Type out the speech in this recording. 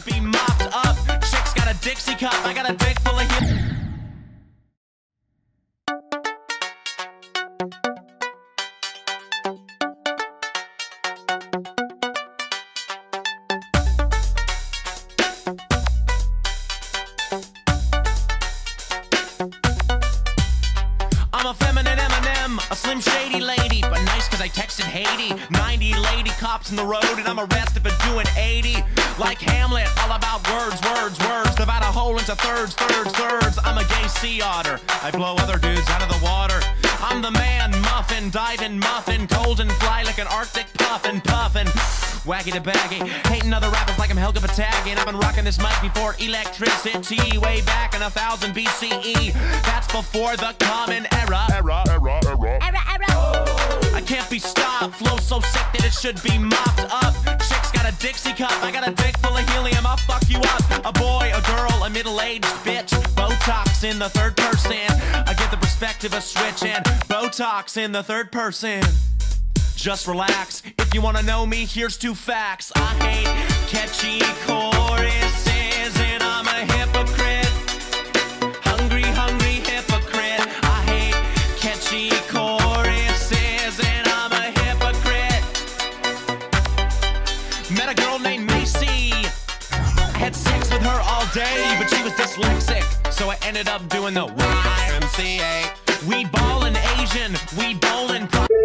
should be mopped up. Chick's got a Dixie cup, I got a dick full of hip. I'm a feminine Eminem, a slim shady lady, but nice cause I texted Haiti. 90 lady cops in the road and I'm arrested for doing 80. Like Hamlet, all about words, words, words. Divide a whole into thirds, thirds, thirds. I'm a gay sea otter, I blow other dudes out of the water. I'm the man, muffin, diving, muffin, cold and fly like an arctic puffin, puffin. Wacky to baggy, hating other rappers like I'm Helga Pataki. I've been rocking this mic before electricity, way back in 1000 BCE. That's before the common era. I can't be stopped, flow so sick that it should be mopped up. Chick's got a Dixie cup, I got a dick full of helium, I'll fuck you up. A boy, a girl, a middle-aged bitch, Botox in the third person. I get the perspective of switching, Botox in the third person. Just relax, if you wanna know me, here's two facts. I hate catchy choruses and I'm a hypocrite. Hungry, hungry hypocrite. I hate catchy choruses and I'm a hypocrite. Met a girl named Macy, had sex with her all day, but she was dyslexic, so I ended up doing the YMCA. We ballin' Asian, we bowlin'